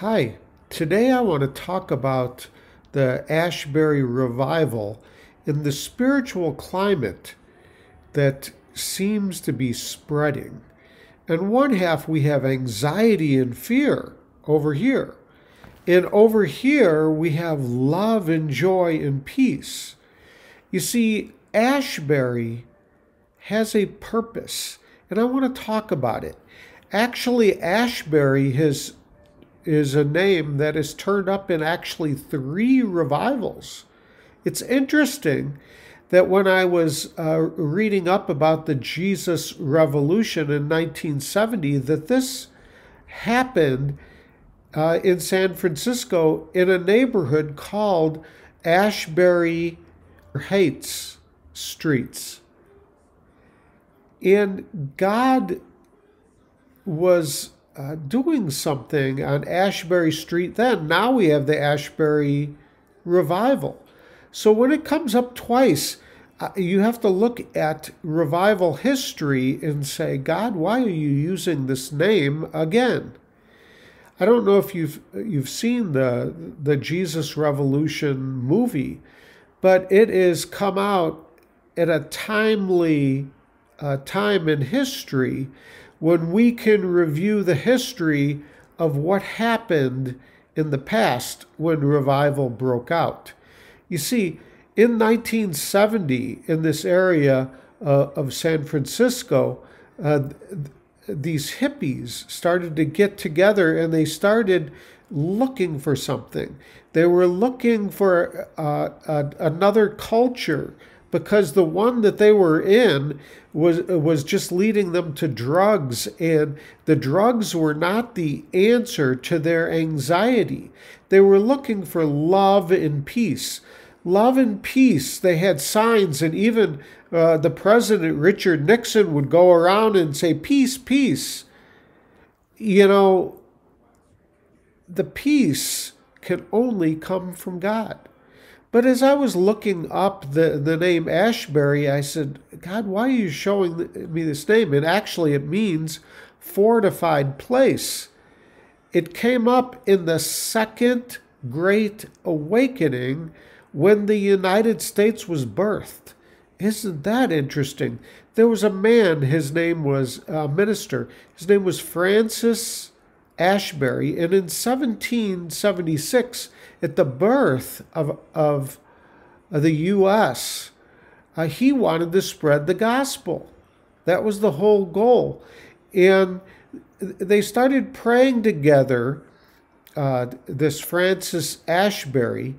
Hi, today I want to talk about the Asbury revival and the spiritual climate that seems to be spreading. On one half, we have anxiety and fear over here. And over here, we have love and joy and peace. You see, Asbury has a purpose, and I want to talk about it. Actually, Asbury is a name that is turned up in actually three revivals. It's interesting that when I was reading up about the Jesus Revolution in 1970, that this happened in San Francisco in a neighborhood called Asbury Heights Streets. And God was doing something on Asbury Street then. Now we have the Asbury revival. So when it comes up twice, you have to look at revival history and say, God, why are you using this name again? I don't know if you've seen the Jesus Revolution movie, but it has come out at a timely time in history when we can review the history of what happened in the past when revival broke out. You see, in 1970, in this area of San Francisco, these hippies started to get together and they started looking for something. They were looking for another culture because the one that they were in was just leading them to drugs, and the drugs were not the answer to their anxiety. They were looking for love and peace. Love and peace. They had signs, and even the president, Richard Nixon, would go around and say, peace, peace. You know, the peace can only come from God. But as I was looking up the name Asbury, I said, God, why are you showing me this name? And actually it means fortified place. It came up in the Second Great Awakening when the United States was birthed. Isn't that interesting? There was a man, his name was a minister. His name was Francis Asbury. And in 1776, at the birth of the U.S., he wanted to spread the gospel. That was the whole goal. And they started praying together, this Francis Asbury,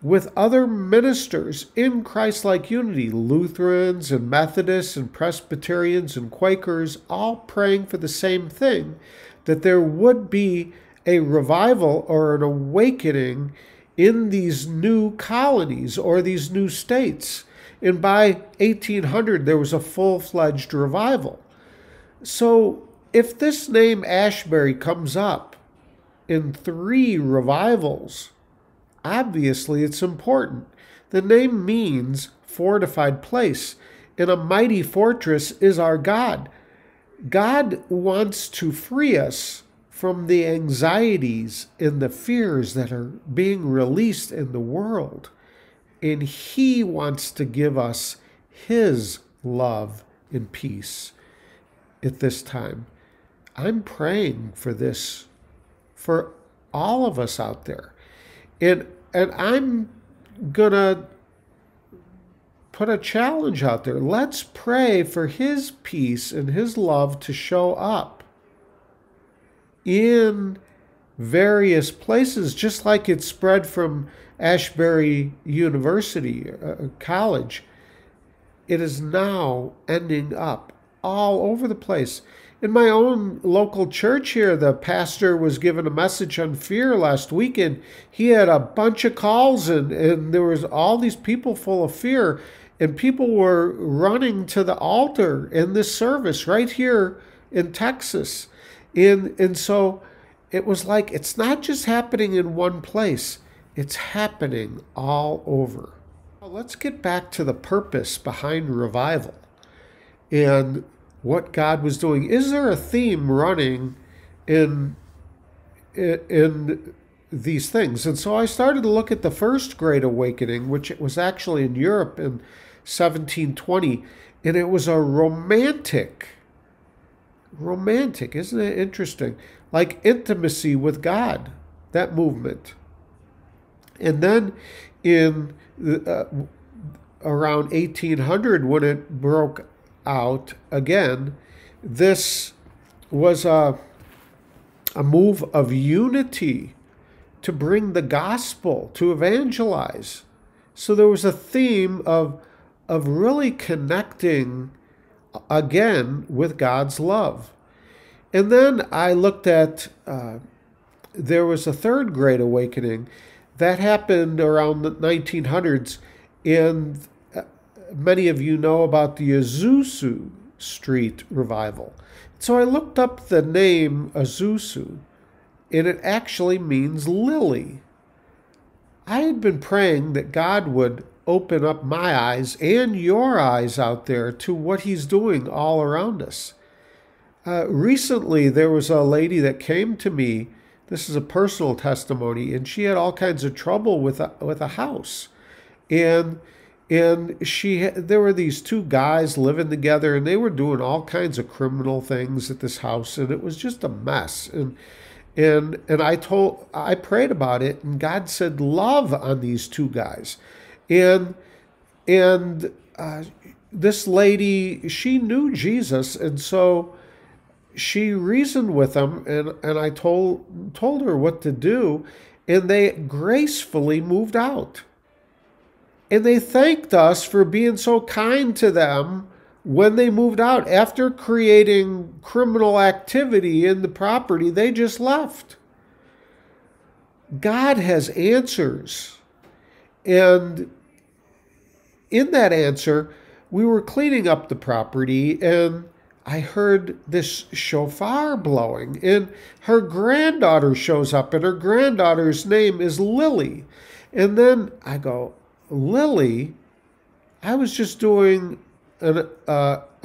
with other ministers in Christ-like unity, Lutherans and Methodists and Presbyterians and Quakers, all praying for the same thing, that there would be a revival or an awakening in these new colonies or these new states. And by 1800, there was a full-fledged revival. So if this name Asbury comes up in three revivals, obviously, it's important. The name means fortified place, and a mighty fortress is our God. God wants to free us from the anxieties and the fears that are being released in the world, and He wants to give us His love and peace at this time. I'm praying for this, for all of us out there. And I'm going to put a challenge out there. Let's pray for His peace and His love to show up in various places, just like it spread from Asbury University College. It is now ending up all over the place. In my own local church here, the pastor was given a message on fear last weekend. He had a bunch of calls, and there was all these people full of fear, and people were running to the altar in this service right here in Texas. And so it was like, it's not just happening in one place. It's happening all over. Well, let's get back to the purpose behind revival and what God was doing. Is there a theme running in in these things. And so I started to look at the First Great Awakening, which it was actually in Europe in 1720, and it was a romantic, isn't it interesting? Like intimacy with God, that movement. And then in around 1800, when it broke out again, this was a move of unity to bring the gospel, to evangelize. So there was a theme of really connecting again with God's love. And then I looked at, there was a Third Great Awakening that happened around the 1900s, and many of you know about the Azusa Street revival. So I looked up the name Azusa, and it actually means lily. I had been praying that God would open up my eyes and your eyes out there to what he's doing all around us. Recently, there was a lady that came to me. This is a personal testimony, and she had all kinds of trouble with a house. And there were these two guys living together, and they were doing all kinds of criminal things at this house, and it was just a mess. And I prayed about it, and God said love on these two guys. And this lady, she knew Jesus, and so she reasoned with him, and I told her what to do, and they gracefully moved out. And they thanked us for being so kind to them when they moved out. After creating criminal activity in the property, they just left. God has answers. And in that answer, we were cleaning up the property, and I heard this shofar blowing, and her granddaughter shows up, and her granddaughter's name is Lily. And then I go, Lily, I was just doing a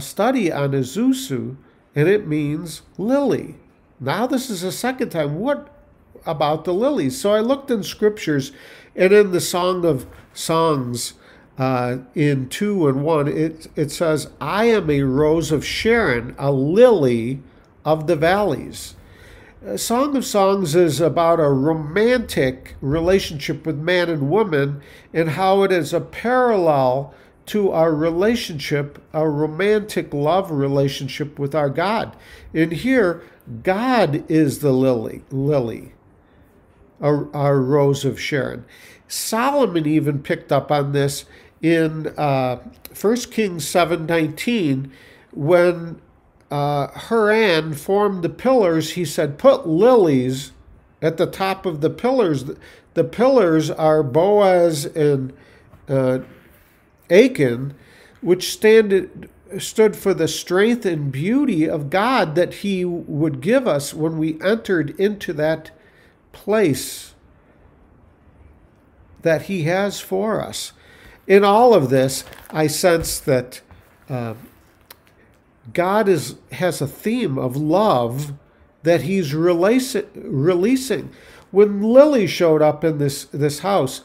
study on Azusa, and it means lily. Now this is the second time. What about the lilies? So I looked in scriptures, and in the Song of Songs, in 2 and 1, it says, I am a rose of Sharon, a lily of the valleys. Song of Songs is about a romantic relationship with man and woman, and how it is a parallel to our relationship, a romantic love relationship with our God. And here, God is the lily, our rose of Sharon. Solomon even picked up on this in 1 Kings 7:19, when Haran formed the pillars. He said, put lilies at the top of the pillars. The pillars are Boaz and Achan, which stood for the strength and beauty of God that he would give us when we entered into that place that he has for us. In all of this, I sense that God has a theme of love that he's releasing. When Lily showed up in this house,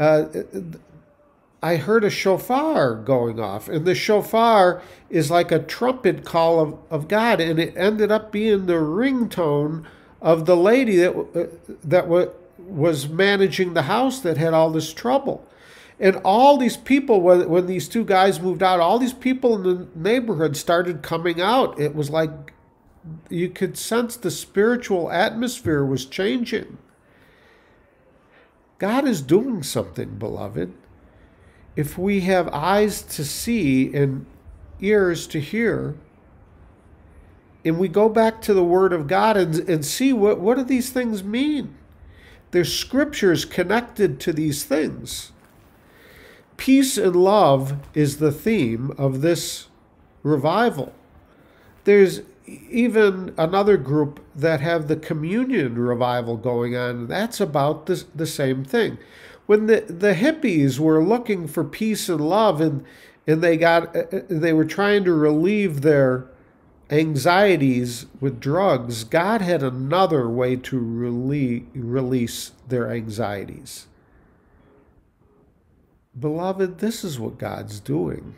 I heard a shofar going off. And the shofar is like a trumpet call of God. And it ended up being the ringtone of the lady that was managing the house that had all this trouble. And all these people, when these two guys moved out, all these people in the neighborhood started coming out. It was like you could sense the spiritual atmosphere was changing. God is doing something, beloved. If we have eyes to see and ears to hear, and we go back to the Word of God and see what do these things mean. There's scriptures connected to these things. Peace and love is the theme of this revival. There's even another group that have the communion revival going on. That's about the same thing. When the hippies were looking for peace and love, and they were trying to relieve their anxieties with drugs, God had another way to release their anxieties. Beloved, this is what God's doing.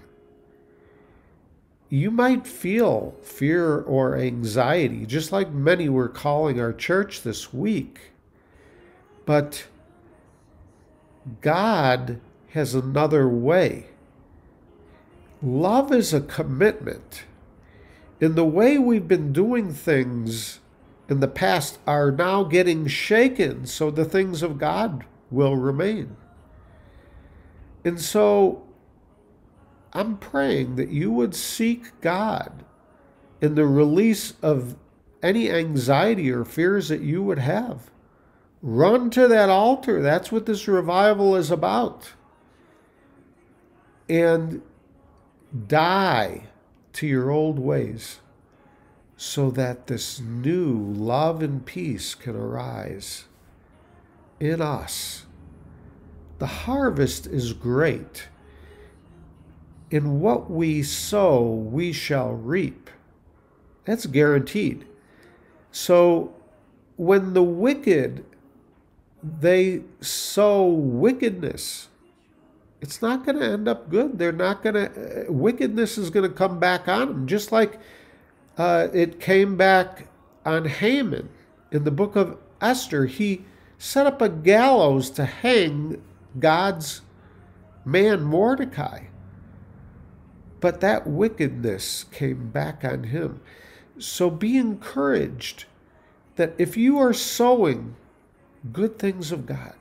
You might feel fear or anxiety, just like many were calling our church this week, but God has another way. Love is a commitment. And the way we've been doing things in the past are now getting shaken, so the things of God will remain. And so I'm praying that you would seek God in the release of any anxiety or fears that you would have. Run to that altar. That's what this revival is about. And die to your old ways so that this new love and peace can arise in us. The harvest is great. In what we sow, we shall reap. That's guaranteed. So when the wicked, they sow wickedness, it's not going to end up good. They're not going to, wickedness is going to come back on them, just like it came back on Haman in the book of Esther. He set up a gallows to hang God's man Mordecai. But that wickedness came back on him. So be encouraged that if you are sowing good things of God,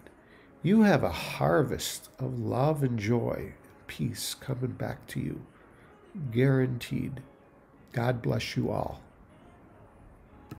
you have a harvest of love and joy, peace coming back to you, guaranteed. God bless you all.